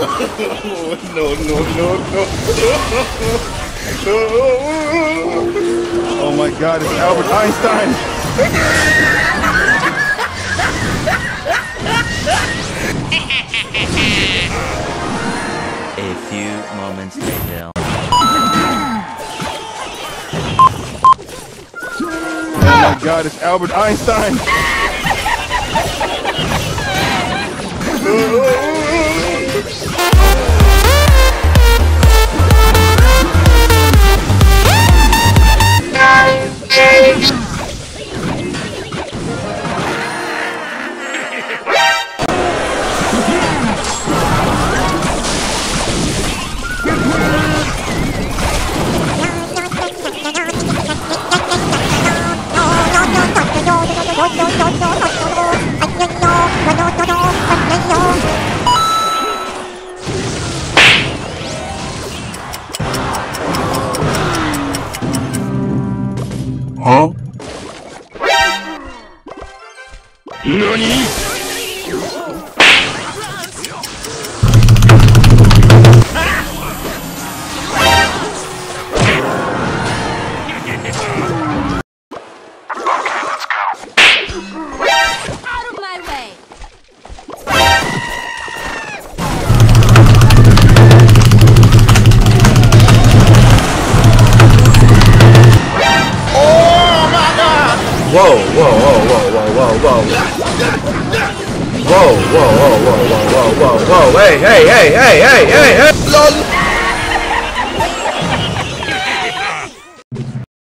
No. Oh my God, it's Albert Einstein. A few moments later. Oh my God, it's Albert Einstein! Huh? NANI?! Whoa, hey, lol.